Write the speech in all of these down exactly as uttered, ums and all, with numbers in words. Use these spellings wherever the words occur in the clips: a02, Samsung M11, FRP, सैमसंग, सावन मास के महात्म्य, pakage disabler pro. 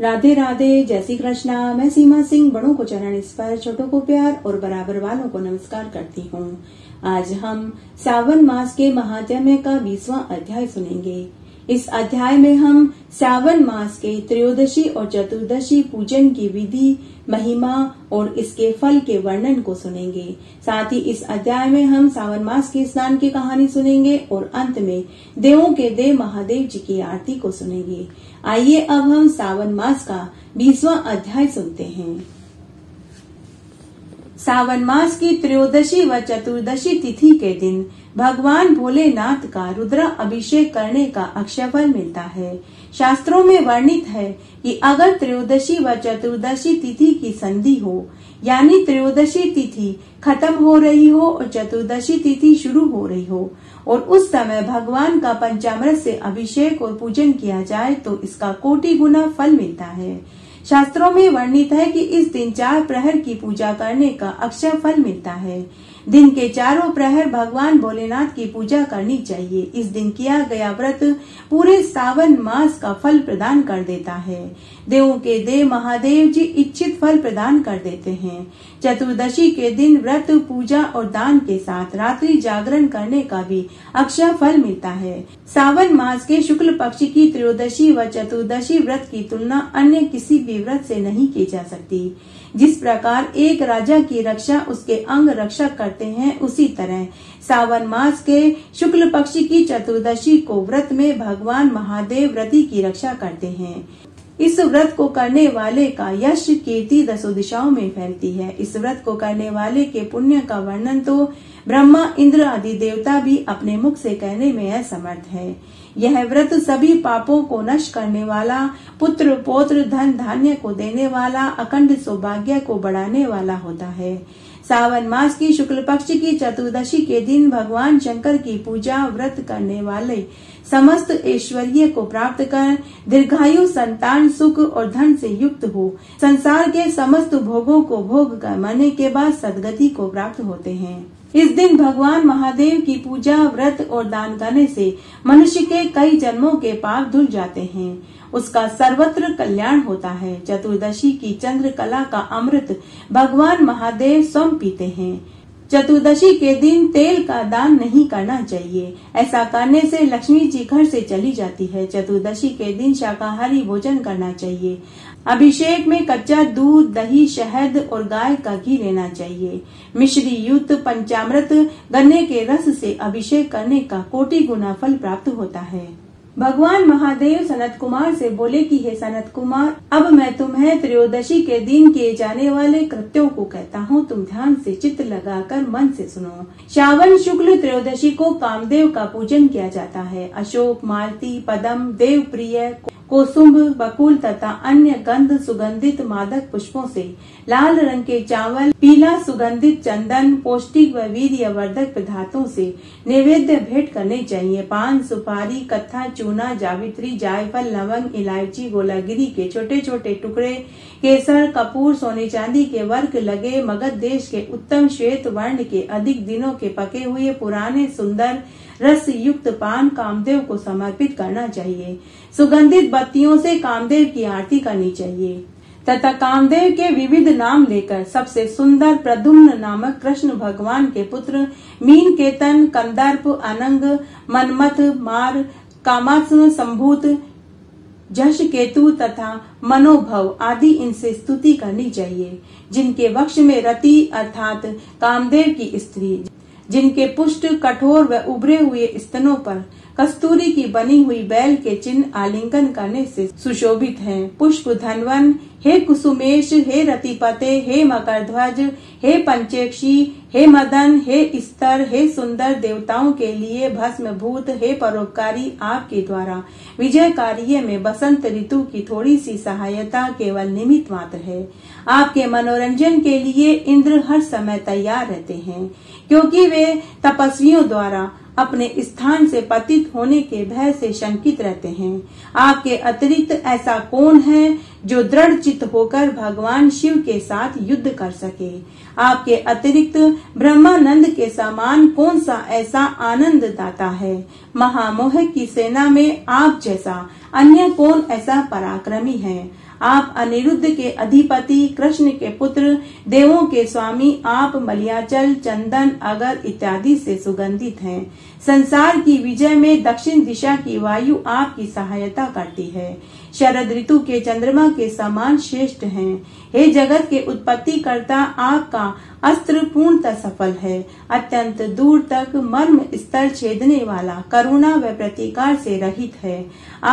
राधे राधे, जय श्री कृष्णा। मैं सीमा सिंह बड़ों को चरण स्पर्श, छोटों को प्यार और बराबर वालों को नमस्कार करती हूँ। आज हम सावन मास के महात्म्य का बीसवां अध्याय सुनेंगे। इस अध्याय में हम सावन मास के त्रयोदशी और चतुर्दशी पूजन की विधि, महिमा और इसके फल के वर्णन को सुनेंगे। साथ ही इस अध्याय में हम सावन मास के स्नान की कहानी सुनेंगे और अंत में देवों के देव महादेव जी की आरती को सुनेंगे। आइए अब हम सावन मास का बीसवां अध्याय सुनते हैं। सावन मास की त्रयोदशी व चतुर्दशी तिथि के दिन भगवान भोलेनाथ का रुद्रा अभिषेक करने का अक्षय फल मिलता है। शास्त्रों में वर्णित है कि अगर त्रयोदशी व चतुर्दशी तिथि की संधि हो, यानी त्रयोदशी तिथि खत्म हो रही हो और चतुर्दशी तिथि शुरू हो रही हो, और उस समय भगवान का पंचामृत से अभिषेक और पूजन किया जाए तो इसका कोटि गुना फल मिलता है। शास्त्रों में वर्णित है कि इस दिन चार प्रहर की पूजा करने का अक्षय फल मिलता है। दिन के चारों प्रहर भगवान भोलेनाथ की पूजा करनी चाहिए। इस दिन किया गया व्रत पूरे सावन मास का फल प्रदान कर देता है। देवों के देव महादेव जी इच्छित फल प्रदान कर देते हैं। चतुर्दशी के दिन व्रत, पूजा और दान के साथ रात्रि जागरण करने का भी अक्षय फल मिलता है। सावन मास के शुक्ल पक्ष की त्रयोदशी व चतुर्दशी व्रत की तुलना अन्य किसी भी व्रत से नहीं की जा सकती। जिस प्रकार एक राजा की रक्षा उसके अंग रक्षा करते हैं, उसी तरह सावन मास के शुक्ल पक्ष की चतुर्दशी को व्रत में भगवान महादेव व्रती की रक्षा करते हैं। इस व्रत को करने वाले का यश कीर्ति दसों दिशाओं में फैलती है। इस व्रत को करने वाले के पुण्य का वर्णन तो ब्रह्मा, इंद्र आदि देवता भी अपने मुख से कहने में असमर्थ है। यह व्रत सभी पापों को नष्ट करने वाला, पुत्र पौत्र धन धान्य को देने वाला, अखंड सौभाग्य को बढ़ाने वाला होता है। सावन मास की शुक्ल पक्ष की चतुर्दशी के दिन भगवान शंकर की पूजा व्रत करने वाले समस्त ऐश्वर्य को प्राप्त कर दीर्घायु, संतान सुख और धन से युक्त हो, संसार के समस्त भोगों को भोग कर मरने के बाद सद्गति को प्राप्त होते हैं। इस दिन भगवान महादेव की पूजा, व्रत और दान करने से मनुष्य के कई जन्मों के पाप धुल जाते हैं, उसका सर्वत्र कल्याण होता है। चतुर्दशी की चंद्र कला का अमृत भगवान महादेव स्वयं पीते हैं। चतुर्दशी के दिन तेल का दान नहीं करना चाहिए, ऐसा करने से लक्ष्मी जी घर से चली जाती है। चतुर्दशी के दिन शाकाहारी भोजन करना चाहिए। अभिषेक में कच्चा दूध, दही, शहद और गाय का घी लेना चाहिए। मिश्री युक्त पंचामृत गन्ने के रस से अभिषेक करने का कोटि गुना फल प्राप्त होता है। भगवान महादेव सनत कुमार से बोले कि हे सनत कुमार, अब मैं तुम्हें त्रयोदशी के दिन किए जाने वाले कृत्यों को कहता हूँ, तुम ध्यान से चित्त लगाकर मन से सुनो। श्रावण शुक्ल त्रयोदशी को कामदेव का पूजन किया जाता है। अशोक, मालती, पदम, देवप्रिय, कुसुम, बकुल तथा अन्य गंध सुगंधित मादक पुष्पों से लाल रंग के चावल, पीला सुगंधित चंदन, पौष्टिक व वीर्य वर्धक पदार्थों से नैवेद्य भेंट करने चाहिए। पान, सुपारी, कत्था, चूना, जावित्री, जायफल, लवंग, इलायची, गोलागिरी के छोटे छोटे टुकड़े, केसर, कपूर, सोने चांदी के वर्क लगे मगध देश के उत्तम श्वेत वर्ण के अधिक दिनों के पके हुए पुराने सुंदर रस युक्त पान कामदेव को समर्पित करना चाहिए। सुगंधित बत्तियों से कामदेव की आरती करनी चाहिए तथा कामदेव के विविध नाम लेकर सबसे सुंदर प्रद्युम्न नामक कृष्ण भगवान के पुत्र मीन केतन, कंदर्प, अनंग, मनमथ, मार, कामासुर, संभूत, जश केतु तथा मनोभव आदि इनसे स्तुति करनी चाहिए। जिनके वक्ष में रति अर्थात कामदेव की स्त्री, जिनके पुष्ट, कठोर व उभरे हुए स्तनों पर कस्तूरी की बनी हुई बैल के चिन्ह आलिंगन करने से सुशोभित हैं। पुष्प धनवन, हे कुसुमेश, हे रतिपते, हे मकरध्वज, हे पंचेक्षी, हे मदन, हे स्तर, हे सुंदर देवताओं के लिए भस्म भूत, हे परोपकारी, आपके द्वारा विजय कार्य में बसंत ऋतु की थोड़ी सी सहायता केवल निमित्त मात्र है। आपके मनोरंजन के लिए इंद्र हर समय तैयार रहते हैं, क्योंकि वे तपस्वियों द्वारा अपने स्थान से पतित होने के भय से शंकित रहते हैं। आपके अतिरिक्त ऐसा कौन है जो दृढ़ चित्त होकर भगवान शिव के साथ युद्ध कर सके? आपके अतिरिक्त ब्रह्मानंद के समान कौन सा ऐसा आनंद दाता है? महामोह की सेना में आप जैसा अन्य कौन ऐसा पराक्रमी है? आप अनिरुद्ध के अधिपति, कृष्ण के पुत्र, देवों के स्वामी, आप मलियाचल, चंदन, अगर इत्यादि से सुगंधित हैं। संसार की विजय में दक्षिण दिशा की वायु आपकी सहायता करती है। शरद ऋतु के चंद्रमा के समान श्रेष्ठ हैं। हे जगत के उत्पत्तिकर्ता, आपका अस्त्र पूर्णतः सफल है। अत्यंत दूर तक मर्म स्तर छेदने वाला, करुणा व प्रतिकार से रहित है।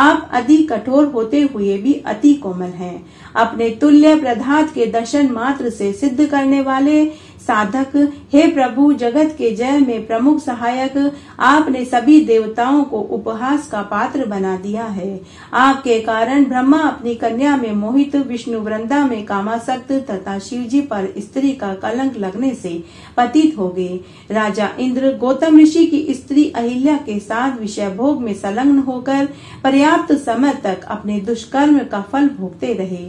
आप अति कठोर होते हुए भी अति कोमल हैं। अपने तुल्य पदार्थ के दर्शन मात्र से सिद्ध करने वाले साधक, हे प्रभु जगत के जय में प्रमुख सहायक, आपने सभी देवताओं को उपहास का पात्र बना दिया है। आपके कारण ब्रह्मा अपनी कन्या में मोहित, विष्णु वृंदा में कामासक्त तथा शिवजी पर स्त्री का कलंक लगने से पतित हो गए। राजा इंद्र गौतम ऋषि की स्त्री अहिल्या के साथ विषय भोग में संलग्न होकर पर्याप्त समय तक अपने दुष्कर्म का फल भोगते रहे।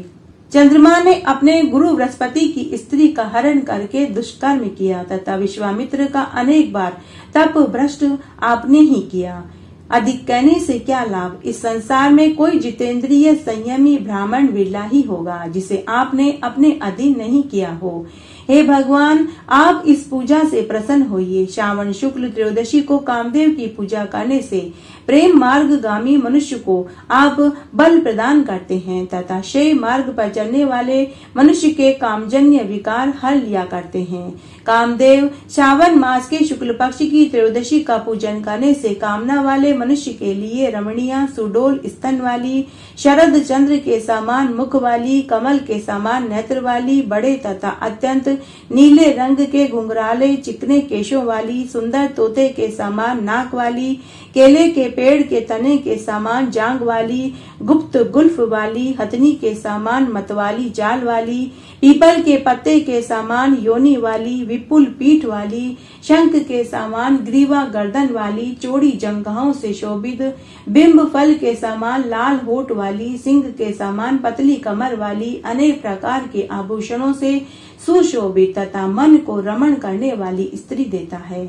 चंद्रमा ने अपने गुरु बृहस्पति की स्त्री का हरण करके दुष्कर्म किया तथा विश्वामित्र का अनेक बार तप भ्रष्ट आपने ही किया। अधिक कहने से क्या लाभ, इस संसार में कोई जितेंद्रिय संयमी ब्राह्मण बिरला ही होगा जिसे आपने अपने अधीन नहीं किया हो। हे भगवान, आप इस पूजा से प्रसन्न होइए। श्रावण शुक्ल त्रयोदशी को कामदेव की पूजा करने से प्रेम मार्गगामी मनुष्य को आप बल प्रदान करते हैं तथा शैव मार्ग पर चलने वाले मनुष्य के कामजन्य विकार हर लिया करते हैं। कामदेव श्रावण मास के शुक्ल पक्ष की त्रयोदशी का पूजन करने से कामना वाले मनुष्य के लिए रमणीय, सुडोल स्तन वाली, शरद चंद्र के समान मुख वाली, कमल के समान नेत्र वाली, बड़े तथा अत्यंत नीले रंग के, घुंघराले चिकने केशों वाली, सुंदर तोते के समान नाक वाली, केले के पेड़ के तने के समान जांग वाली, गुप्त गुल्फ वाली, हथनी के समान मतवाली जाल वाली, पीपल के पत्ते के समान योनि वाली, विपुल पीठ वाली, शंख के समान ग्रीवा गर्दन वाली, चौड़ी जंघाओं से शोभित, बिंब फल के समान लाल होठ वाली, सिंह के समान पतली कमर वाली, अनेक प्रकार के आभूषणों से सुशोभित तथा मन को रमण करने वाली स्त्री देता है।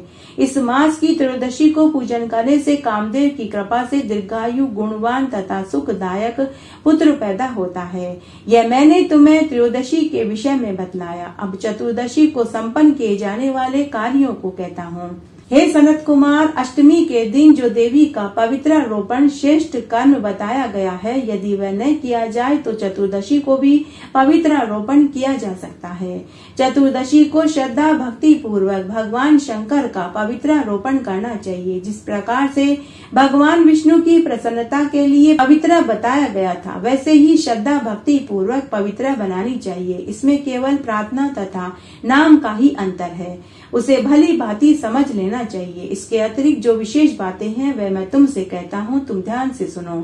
इस मास की त्रयोदशी को पूजन करने से कामदेव की कृपा से दीर्घायु, गुणवान तथा सुखदायक पुत्र पैदा होता है। यह मैंने तुम्हें त्रयोदशी के विषय में बतलाया। अब चतुर्दशी को संपन्न किए जाने वाले कार्यों को कहता हूँ। हे सनत कुमार, अष्टमी के दिन जो देवी का पवित्रारोपण श्रेष्ठ कर्म बताया गया है, यदि वह न किया जाए तो चतुर्दशी को भी पवित्रारोपण किया जा सकता है। चतुर्दशी को श्रद्धा भक्ति पूर्वक भगवान शंकर का पवित्रारोपण करना चाहिए। जिस प्रकार से भगवान विष्णु की प्रसन्नता के लिए पवित्र बताया गया था, वैसे ही श्रद्धा भक्ति पूर्वक पवित्र बनानी चाहिए। इसमें केवल प्रार्थना तथा नाम का ही अंतर है, उसे भली भांति समझ लेना चाहिए। इसके अतिरिक्त जो विशेष बातें हैं वह मैं तुमसे कहता हूँ, तुम ध्यान से सुनो।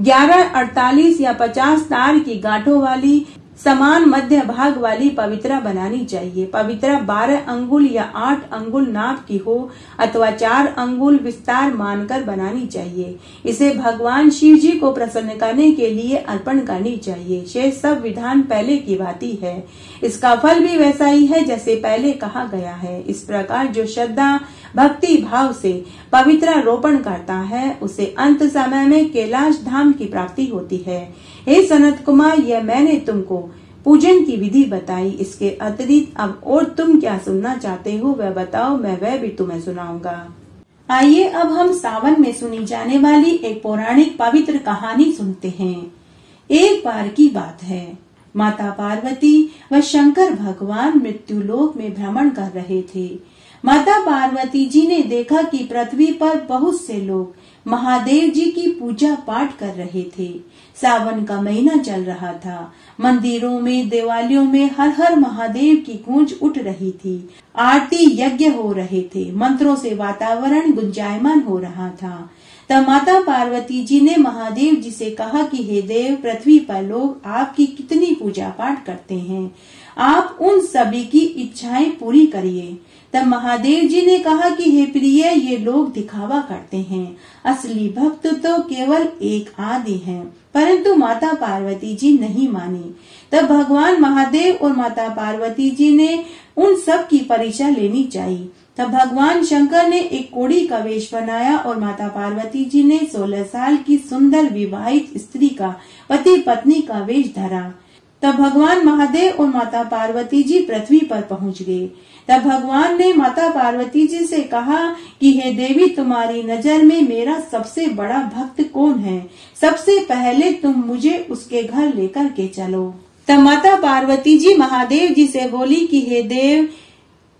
ग्यारह, अड़तालीस या पचास तार की गांठों वाली समान मध्य भाग वाली पवित्रा बनानी चाहिए। पवित्रा बारह अंगुल या आठ अंगुल नाप की हो अथवा चार अंगुल विस्तार मानकर बनानी चाहिए। इसे भगवान शिव जी को प्रसन्न करने के लिए अर्पण करनी चाहिए। शेष सब विधान पहले की भांति है। इसका फल भी वैसा ही है जैसे पहले कहा गया है। इस प्रकार जो श्रद्धा भक्ति भाव से पवित्रारोपण करता है, उसे अंत समय में कैलाश धाम की प्राप्ति होती है। हे सनत कुमार, यह मैंने तुमको पूजन की विधि बताई। इसके अतिरिक्त अब और तुम क्या सुनना चाहते हो वह बताओ, मैं वह भी तुम्हें सुनाऊंगा। आइए अब हम सावन में सुनी जाने वाली एक पौराणिक पवित्र कहानी सुनते हैं। एक बार की बात है, माता पार्वती व शंकर भगवान मृत्युलोक में भ्रमण कर रहे थे। माता पार्वती जी ने देखा कि पृथ्वी पर बहुत से लोग महादेव जी की पूजा पाठ कर रहे थे। सावन का महीना चल रहा था। मंदिरों में, देवालयों में हर हर महादेव की गूंज उठ रही थी। आरती, यज्ञ हो रहे थे। मंत्रों से वातावरण गुंजायमान हो रहा था। तब माता पार्वती जी ने महादेव जी से कहा कि हे देव, पृथ्वी पर लोग आपकी कितनी पूजा पाठ करते हैं, आप उन सभी की इच्छाएं पूरी करिए। तब महादेव जी ने कहा कि हे प्रिय, ये लोग दिखावा करते हैं, असली भक्त तो केवल एक आदि हैं। परंतु माता पार्वती जी नहीं मानी। तब भगवान महादेव और माता पार्वती जी ने उन सब की परीक्षा लेनी चाहिए। तब भगवान शंकर ने एक कोढ़ी का वेश बनाया और माता पार्वती जी ने सोलह साल की सुंदर विवाहित स्त्री का पति पत्नी का वेश धरा। तब भगवान महादेव और माता पार्वती जी पृथ्वी पर पहुंच गए। तब भगवान ने माता पार्वती जी से कहा कि हे देवी, तुम्हारी नजर में मेरा सबसे बड़ा भक्त कौन है? सबसे पहले तुम मुझे उसके घर लेकर के चलो। तब माता पार्वती जी महादेव जी से बोली कि हे देव,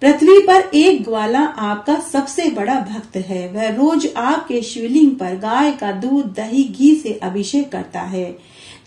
पृथ्वी पर एक ग्वाला आपका सबसे बड़ा भक्त है। वह रोज आपके शिवलिंग पर गाय का दूध दही घी से अभिषेक करता है।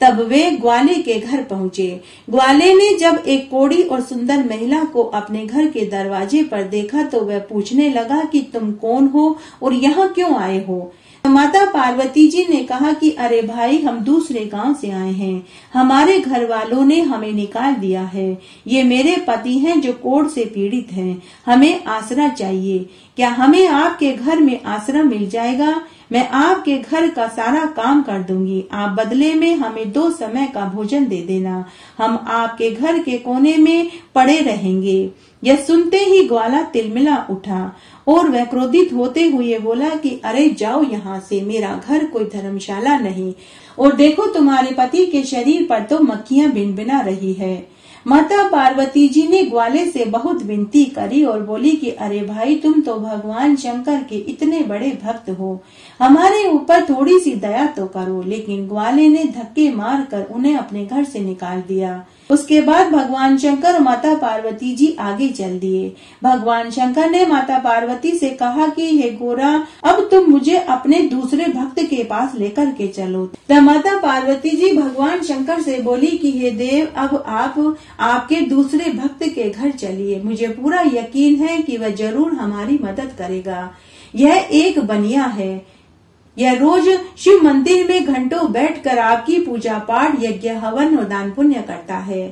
तब वे ग्वाले के घर पहुँचे। ग्वाले ने जब एक कोढ़ी और सुंदर महिला को अपने घर के दरवाजे पर देखा तो वह पूछने लगा कि तुम कौन हो और यहाँ क्यों आए हो? माता पार्वती जी ने कहा कि अरे भाई, हम दूसरे गांव से आए हैं। हमारे घर वालों ने हमें निकाल दिया है। ये मेरे पति हैं जो कोढ़ से पीड़ित हैं। हमें आसरा चाहिए। क्या हमें आपके घर में आसरा मिल जाएगा? मैं आपके घर का सारा काम कर दूंगी। आप बदले में हमें दो समय का भोजन दे देना। हम आपके घर के कोने में पड़े रहेंगे। यह सुनते ही ग्वाला तिलमिला उठा और वह क्रोधित होते हुए बोला कि अरे जाओ यहाँ से, मेरा घर कोई धर्मशाला नहीं, और देखो तुम्हारे पति के शरीर पर तो मक्खियाँ भिनभिना रही है। माता पार्वती जी ने ग्वाले से बहुत विनती करी और बोली कि अरे भाई, तुम तो भगवान शंकर के इतने बड़े भक्त हो, हमारे ऊपर थोड़ी सी दया तो करो। लेकिन ग्वाले ने धक्के मार कर उन्हें अपने घर से निकाल दिया। उसके बाद भगवान शंकर और माता पार्वती जी आगे चल दिए। भगवान शंकर ने माता पार्वती से कहा कि हे गोरा, अब तुम मुझे अपने दूसरे भक्त के पास लेकर के चलो। तब माता पार्वती जी भगवान शंकर से बोली कि हे देव, अब आप आपके दूसरे भक्त के घर चलिए। मुझे पूरा यकीन है कि वह जरूर हमारी मदद करेगा। यह एक बनिया है। यह रोज शिव मंदिर में घंटों बैठकर आपकी पूजा पाठ, यज्ञ हवन और दान पुण्य करता है।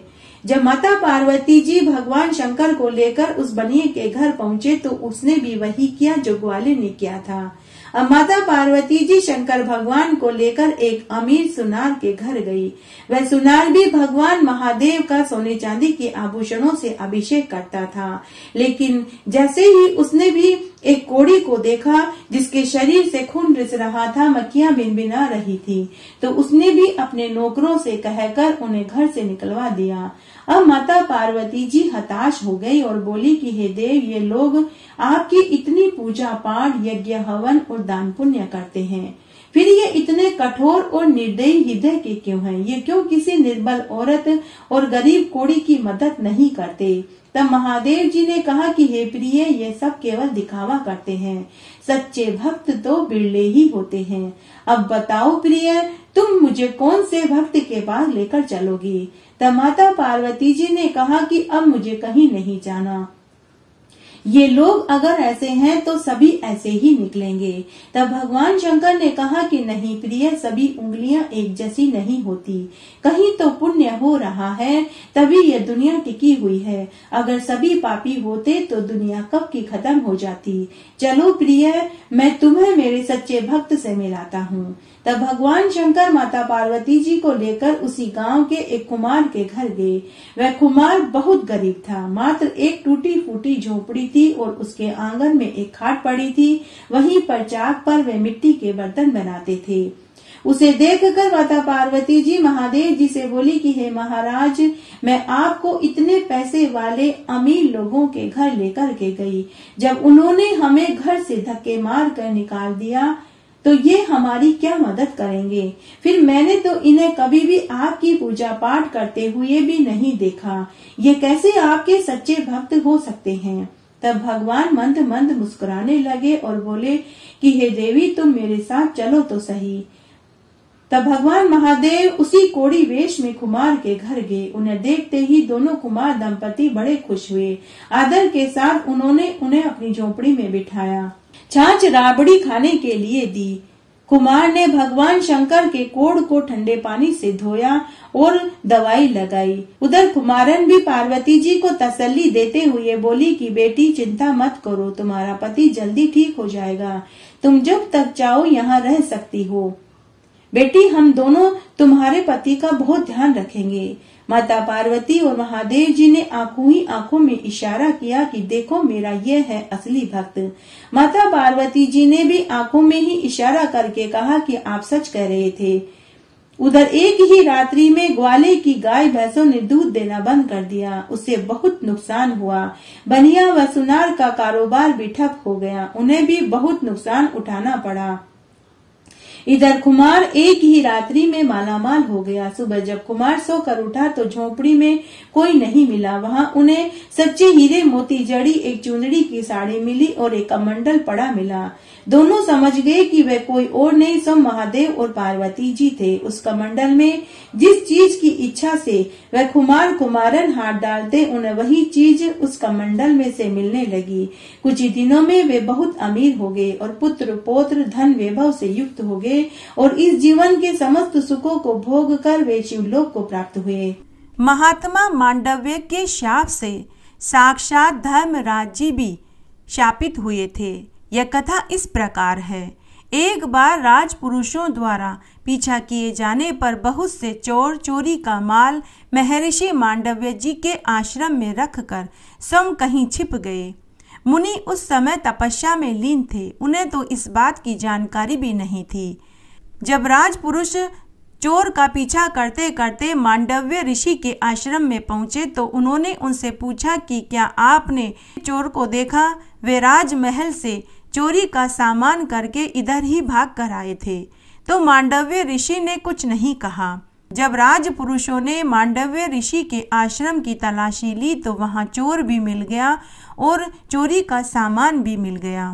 जब माता पार्वती जी भगवान शंकर को लेकर उस बनिए के घर पहुँचे तो उसने भी वही किया जो ग्वाले ने किया था। अब माता पार्वती जी शंकर भगवान को लेकर एक अमीर सुनार के घर गई। वह सुनार भी भगवान महादेव का सोने चांदी के आभूषणों से अभिषेक करता था। लेकिन जैसे ही उसने भी एक कोढ़ी को देखा जिसके शरीर से खून रिस रहा था, मक्खियां भिनभिना रही थी, तो उसने भी अपने नौकरों से कहकर उन्हें घर से निकलवा दिया। अब माता पार्वती जी हताश हो गई और बोली कि हे देव, ये लोग आपकी इतनी पूजा पाठ, यज्ञ हवन और दान पुण्य करते हैं, फिर ये इतने कठोर और निर्दयी हृदय के क्यों हैं? ये क्यों किसी निर्बल औरत और गरीब कोढ़ी की मदद नहीं करते? तब महादेव जी ने कहा कि हे प्रिय, ये सब केवल दिखावा करते हैं। सच्चे भक्त तो बिरले ही होते हैं। अब बताओ प्रिय, तुम मुझे कौन से भक्त के पास लेकर चलोगी? तब माता पार्वती जी ने कहा कि अब मुझे कहीं नहीं जाना। ये लोग अगर ऐसे हैं तो सभी ऐसे ही निकलेंगे। तब भगवान शंकर ने कहा कि नहीं प्रिय, सभी उंगलियां एक जैसी नहीं होती। कहीं तो पुण्य हो रहा है, तभी ये दुनिया टिकी हुई है। अगर सभी पापी होते तो दुनिया कब की खत्म हो जाती। चलो प्रिय, मैं तुम्हें मेरे सच्चे भक्त से मिलाता हूँ। तब भगवान शंकर माता पार्वती जी को लेकर उसी गांव के एक कुमार के घर गए। वह कुमार बहुत गरीब था। मात्र एक टूटी फूटी झोपड़ी थी और उसके आंगन में एक खाट पड़ी थी। वहीं पर चाक पर वे मिट्टी के बर्तन बनाते थे। उसे देखकर माता पार्वती जी महादेव जी से बोली कि हे महाराज, मैं आपको इतने पैसे वाले अमीर लोगों के घर लेकर के गई। जब उन्होंने हमें घर से धक्के मार कर निकाल दिया तो ये हमारी क्या मदद करेंगे? फिर मैंने तो इन्हें कभी भी आपकी पूजा पाठ करते हुए भी नहीं देखा। ये कैसे आपके सच्चे भक्त हो सकते हैं? तब भगवान मंद मंद मुस्कुराने लगे और बोले कि हे देवी, तुम मेरे साथ चलो तो सही। तब भगवान महादेव उसी कोढ़ी वेश में कुमार के घर गए। उन्हें देखते ही दोनों कुमार दंपति बड़े खुश हुए। आदर के साथ उन्होंने उन्हें अपनी झोपड़ी में बिठाया। छाछ राबड़ी खाने के लिए दी। कुमार ने भगवान शंकर के कोढ़ को ठंडे पानी से धोया और दवाई लगाई। उधर कुमारन भी पार्वती जी को तसल्ली देते हुए बोली कि बेटी, चिंता मत करो, तुम्हारा पति जल्दी ठीक हो जाएगा। तुम जब तक चाहो यहाँ रह सकती हो। बेटी, हम दोनों तुम्हारे पति का बहुत ध्यान रखेंगे। माता पार्वती और महादेव जी ने आंखों ही आंखों में इशारा किया कि देखो मेरा यह है असली भक्त। माता पार्वती जी ने भी आंखों में ही इशारा करके कहा कि आप सच कह रहे थे। उधर एक ही रात्रि में ग्वाले की गाय भैंसों ने दूध देना बंद कर दिया। उससे बहुत नुकसान हुआ। बनिया व सुनार का कारोबार भी ठप हो गया। उन्हें भी बहुत नुकसान उठाना पड़ा। इधर कुमार एक ही रात्रि में मालामाल हो गया। सुबह जब कुमार सोकर उठा तो झोपड़ी में कोई नहीं मिला। वहां उन्हें सच्चे हीरे मोती जड़ी एक चुनरी की साड़ी मिली और एक कमंडल पड़ा मिला। दोनों समझ गए कि वे कोई और नहीं सो महादेव और पार्वती जी थे। उस कमंडल में जिस चीज की इच्छा से वह कुमार कुमारन हाथ डालते, उन्हें वही चीज उस कमंडल में से मिलने लगी। कुछ ही दिनों में वे बहुत अमीर हो गए और पुत्र पौत्र धन वैभव से युक्त हो गए और इस जीवन के समस्त सुखों को भोग कर वे शिवलोक को प्राप्त हुए। महात्मा मांडव्य के शाप से साक्षात धर्मराज जी भी शापित हुए थे। यह कथा इस प्रकार है। एक बार राजपुरुषों द्वारा पीछा किए जाने पर बहुत से चोर चोरी का माल महर्षि मांडव्य जी के आश्रम में रखकर स्वयं कहीं छिप गए। मुनि उस समय तपस्या में लीन थे। उन्हें तो इस बात की जानकारी भी नहीं थी। जब राजपुरुष चोर का पीछा करते करते मांडव्य ऋषि के आश्रम में पहुंचे तो उन्होंने उनसे पूछा कि क्या आपने चोर को देखा? वे राजमहल से चोरी का सामान करके इधर ही भाग कर आए थे। तो मांडव्य ऋषि ने कुछ नहीं कहा। जब राजपुरुषों ने मांडव्य ऋषि के आश्रम की तलाशी ली तो वहां चोर भी मिल गया और चोरी का सामान भी मिल गया।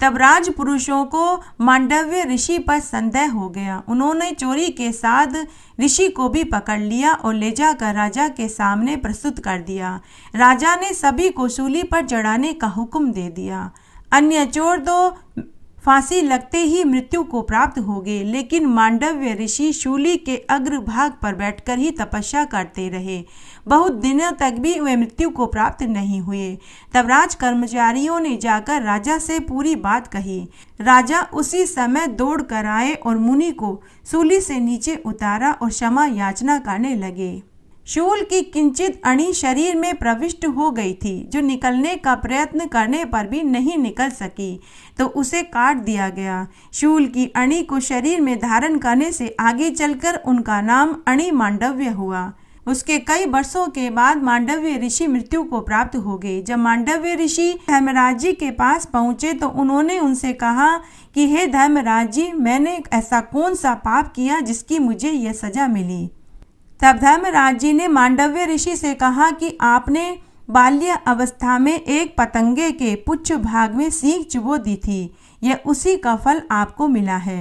तब राजपुरुषों को मांडव्य ऋषि पर संदेह हो गया। उन्होंने चोरी के साथ ऋषि को भी पकड़ लिया और ले जाकर राजा के सामने प्रस्तुत कर दिया। राजा ने सभी को सूली पर चढ़ाने का हुक्म दे दिया। अन्य चोर तो फांसी लगते ही मृत्यु को प्राप्त हो गए, लेकिन मांडव्य ऋषि शूली के अग्रभाग पर बैठकर ही तपस्या करते रहे। बहुत दिनों तक भी वे मृत्यु को प्राप्त नहीं हुए। तब राज कर्मचारियों ने जाकर राजा से पूरी बात कही। राजा उसी समय दौड़ कर आए और मुनि को शूली से नीचे उतारा और क्षमा याचना करने लगे। शूल की किंचित अणी शरीर में प्रविष्ट हो गई थी, जो निकलने का प्रयत्न करने पर भी नहीं निकल सकी, तो उसे काट दिया गया। शूल की अणी को शरीर में धारण करने से आगे चलकर उनका नाम अणी मांडव्य हुआ। उसके कई वर्षों के बाद मांडव्य ऋषि मृत्यु को प्राप्त हो गए। जब मांडव्य ऋषि धर्मराज जी के पास पहुंचे तो उन्होंने उनसे कहा कि हे धर्मराज जी, मैंने ऐसा कौन सा पाप किया जिसकी मुझे यह सजा मिली? तब धर्मराज जी ने मांडव्य ऋषि से कहा कि आपने बाल्य अवस्था में एक पतंगे के पुच्छ भाग में सींग चुबो दी थी, यह उसी का फल आपको मिला है।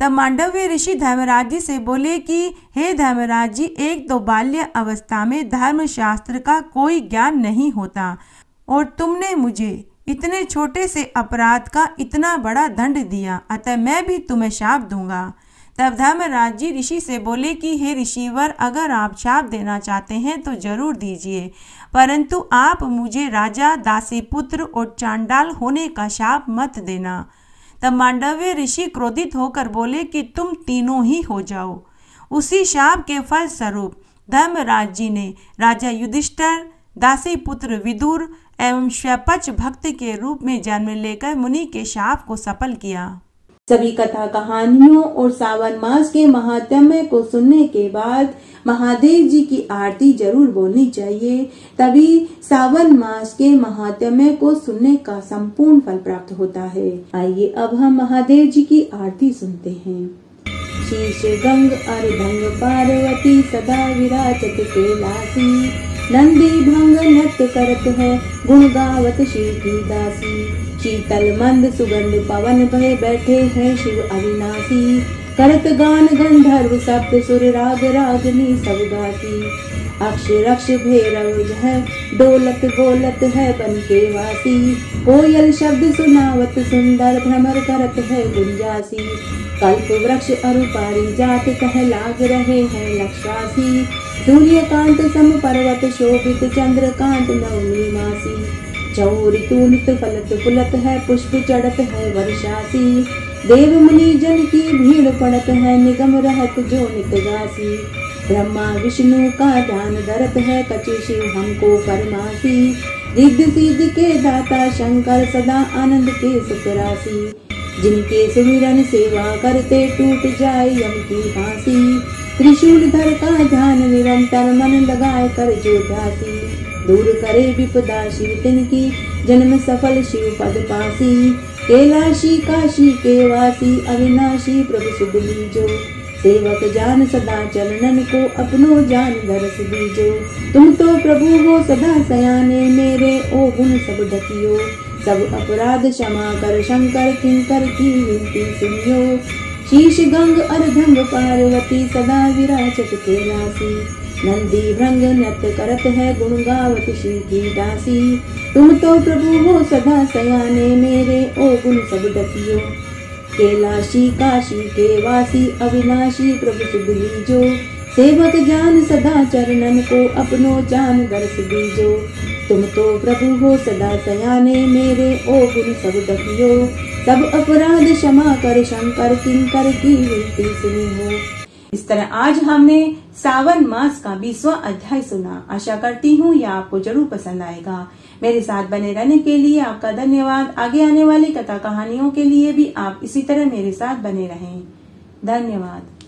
तब मांडव्य ऋषि धर्मराज जी से बोले कि हे धर्मराज जी, एक तो बाल्य अवस्था में धर्मशास्त्र का कोई ज्ञान नहीं होता और तुमने मुझे इतने छोटे से अपराध का इतना बड़ा दंड दिया, अतः मैं भी तुम्हें शाप दूंगा। तब धर्मराज जी ऋषि से बोले कि हे ऋषिवर, अगर आप शाप देना चाहते हैं तो जरूर दीजिए, परंतु आप मुझे राजा, दासी पुत्र और चांडाल होने का शाप मत देना। तब मांडव्य ऋषि क्रोधित होकर बोले कि तुम तीनों ही हो जाओ। उसी शाप के फल स्वरूप धर्मराज जी ने राजा युधिष्ठिर, दासी पुत्र विदुर एवं शैपच भक्त के रूप में जन्म लेकर मुनि के शाप को सफल किया। सभी कथा कहानियों और सावन मास के महात्म्य को सुनने के बाद महादेव जी की आरती जरूर बोलनी चाहिए, तभी सावन मास के महात्म्य को सुनने का संपूर्ण फल प्राप्त होता है। आइए अब हम महादेव जी की आरती सुनते हैं। शीश गंग अर्धंग पार्वती सदा विराजत कैलासी, नंदी भंग नृत्य करत है गुण गावत शिव की दासी, शीतल मंद सुगंध पवन भय बैठे हैं शिव अविनाशी, करत गान गंधर्व सप्त सुर राग रागनी सब गाती, अक्ष रक्ष भैरव है डोलत गोलत है बन के वासी, कोयल शब्द सुनावत सुंदर भ्रमर करत है गुंजासी, कल्प वृक्ष अरु पारिजात कह लाग रहे हैं लक्षासी, सूर्यकांत सम पर्वत शोभित चंद्रकांत नवनीमासी, चौरितूनित फलत फुलत है पुष्प चढ़त है वर्षासी, देव मुनि जन की भीड़ पड़त है, निगम रहत जो नित गासी। ब्रह्मा विष्णु का ध्यान धरत है, कछु शिव हमको परमासी। रिद्धि सिद्धि के दाता शंकर, सदा आनंद के सुख राशि। जिनके सुमिरन सेवा करते, टूट जाए यम की फांसी। त्रिशूल धर का ध्यान निरंतर, मन लगाए कर जो ध्यासी। दूर करे विपदा शिव तिनकी, जन्म सफल शिव पद पासी। कैलाशी काशी के वासी, अविनाशी प्रभु सुध लीजो। सेवक जान सदा चरणन को, अपनो जान दरस दीजो। तुम तो प्रभु हो सदा सयाने, मेरे ओ गुण सब ढकियो। सब अपराध क्षमा कर शंकर, किंकर की विनती सुनियो। शीश गंग अर्धंग पार्वती, सदा विराजत कैलासी। नंदी भृंग नृत्य करत है, गुण गावत शिव की दासी। तुम तो प्रभु हो सदा सयाने, मेरे ओ गुण सब ढकियो। कैलाशी काशी के वासी, अविनाशी प्रभु सुध लीजो। सेवक जान सदा चरणन को, अपनो जान दरस दीजो। तुम तो प्रभु हो सदा सयाने, मेरे ओ गुण सब ढकियो। सब अपराध क्षमा कर शंकर, किंकर की विनती सुनियो। इस तरह आज हमने सावन मास का बीसवां अध्याय सुना। आशा करती हूँ यह आपको जरूर पसंद आएगा। मेरे साथ बने रहने के लिए आपका धन्यवाद। आगे आने वाली कथा कहानियों के लिए भी आप इसी तरह मेरे साथ बने रहें। धन्यवाद।